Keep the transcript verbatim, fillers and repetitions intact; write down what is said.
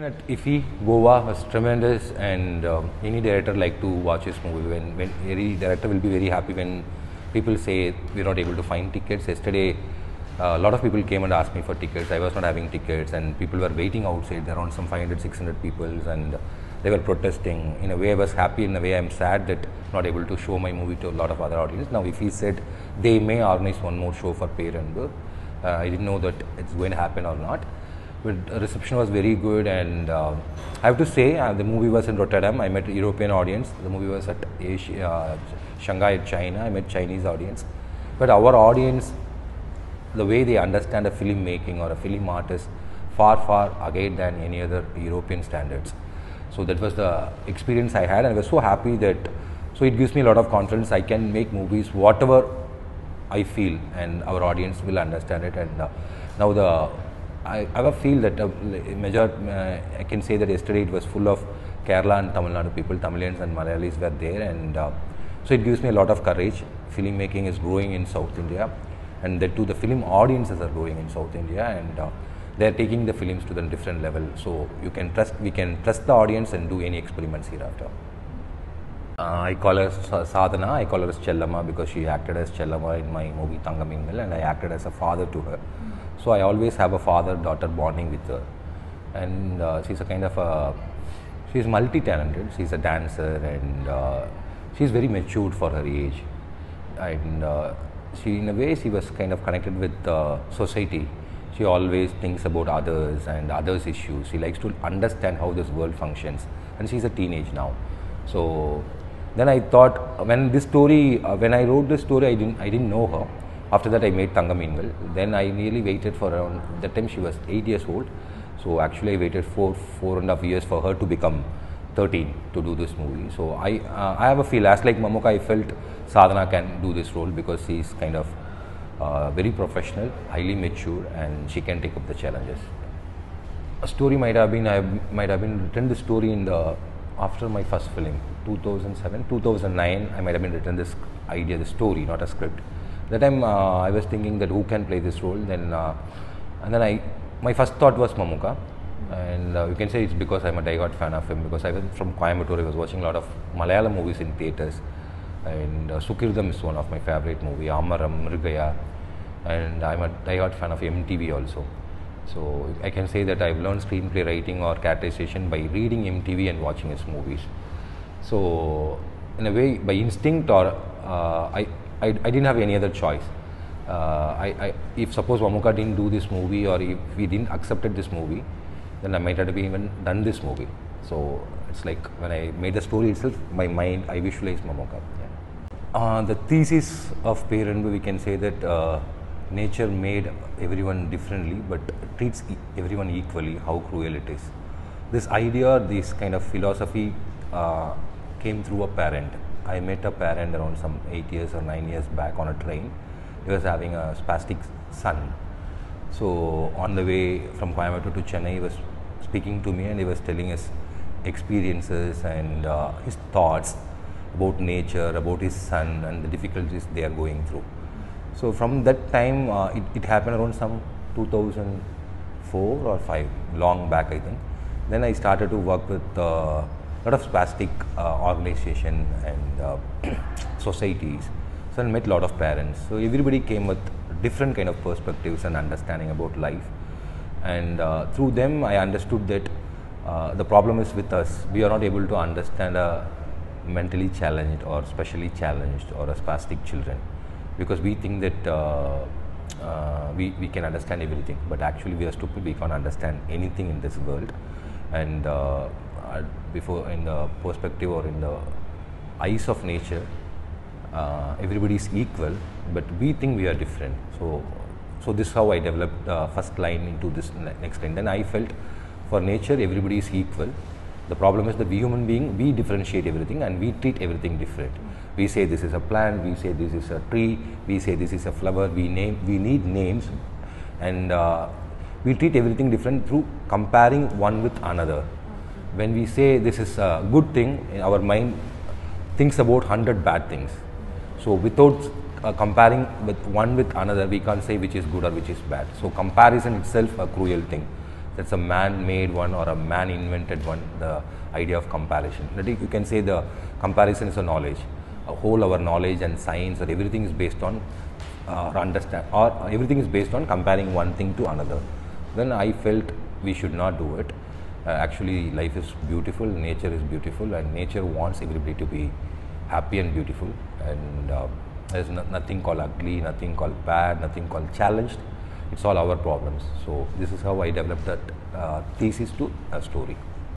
At I F I, Goa was tremendous, and um, any director like to watch his movie. When, when any director will be very happy when people say we're not able to find tickets. Yesterday, a uh, lot of people came and asked me for tickets. I was not having tickets, and people were waiting outside, around some five hundred, six hundred people, and they were protesting. In a way, I was happy. In a way, I'm sad that not able to show my movie to a lot of other audiences. Now, if he said they may organize one more show for Peranbu, uh, I didn't know that it's going to happen or not. But the reception was very good, and uh, I have to say uh, the movie was in Rotterdam. I met European audience. The movie was at Asia, uh, Shanghai, China. I met Chinese audience. But our audience, the way they understand a film making or a film artist, far far ahead than any other European standards. So that was the experience I had, and I was so happy that. So it gives me a lot of confidence. I can make movies whatever I feel, and our audience will understand it. And uh, now the. I, I feel that uh, major, uh, I can say that yesterday it was full of Kerala and Tamil Nadu people. Tamilians and Malayalis were there, and uh, so it gives me a lot of courage. Film making is growing in South India, and that too the film audiences are growing in South India, and uh, they are taking the films to the different level. So you can trust, we can trust the audience and do any experiments hereafter. Uh, I call her S Sadhana, I call her as Chellamma because she acted as Chellamma in my movie Thanga Meenkal, and I acted as a father to her. So I always have a father-daughter bonding with her, and uh, she's a kind of a, she's multi-talented, she's a dancer, and uh, she's very matured for her age, and uh, she, in a way, she was kind of connected with uh, society. She always thinks about others and others' issues. She likes to understand how this world functions, and she's a teenage now. So then I thought, when this story, uh, when I wrote this story, I didn't, I didn't know her. After that, I made Thanga Meenkal. Then I nearly waited for around, that time she was eight years old. So actually I waited four, four and a half years for her to become thirteen to do this movie. So I, uh, I have a feel, as like Mamuka, I felt Sadhana can do this role because she is kind of uh, very professional, highly mature, and she can take up the challenges. A story might have been, I might have been written the story in the, after my first film, two thousand seven, two thousand nine, I might have been written this idea, the story, not a script. That time uh, I was thinking that who can play this role, then uh, and then I my first thought was Mamuka, and uh, you can say it's because I'm a diehard fan of him, because I was from Coimbatore. I was watching a lot of Malayalam movies in theatres, and uh, Sukirdham is one of my favourite movie, Amaram Murugaya, and I'm a diehard fan of M T V also. So I can say that I've learned screenplay writing or characterization by reading M T V and watching its movies. So in a way, by instinct, or uh, I. I, I didn't have any other choice. Uh, I, I, if suppose Mamuka didn't do this movie, or if we didn't accepted this movie, then I might have even done this movie. So it's like when I made the story itself, my mind, I visualized Mamuka. Yeah. Uh, the thesis of Payranburg, we can say that uh, nature made everyone differently, but treats e everyone equally, how cruel it is. This idea, this kind of philosophy uh, came through a parent. I met a parent around some eight years or nine years back on a train. He was having a spastic son. So on the way from Coimbatore to Chennai, he was speaking to me, and he was telling his experiences and uh, his thoughts about nature, about his son and the difficulties they are going through. So from that time, uh, it, it happened around some two thousand four or five, long back I think. Then I started to work with uh, lot of spastic uh, organization and uh, societies. So I met a lot of parents. So everybody came with different kind of perspectives and understanding about life. And uh, through them, I understood that uh, the problem is with us. We are not able to understand a mentally challenged or specially challenged or a spastic children, because we think that uh, uh, we, we can understand everything. But actually, we are stupid. We can't understand anything in this world. And uh, before, in the perspective or in the eyes of nature, uh, everybody is equal, but we think we are different. So, so this is how I developed the uh, first line into this next line. Then I felt for nature, everybody is equal. The problem is that we human being, we differentiate everything and we treat everything different. We say this is a plant, we say this is a tree, we say this is a flower, we name, we need names, and uh, we treat everything different through comparing one with another. When we say this is a good thing, our mind thinks about one hundred bad things. So without uh, comparing with one with another, we can't say which is good or which is bad. So comparison itself a cruel thing. That's a man-made one or a man-invented one, the idea of comparison. That you can say the comparison is a knowledge. A whole our knowledge and science or everything is based on uh, or understand or everything is based on comparing one thing to another. Then I felt we should not do it. Uh, actually, life is beautiful, nature is beautiful, and nature wants everybody to be happy and beautiful. And uh, there's no, nothing called ugly, nothing called bad, nothing called challenged. It's all our problems. So this is how I developed that uh, thesis to a story.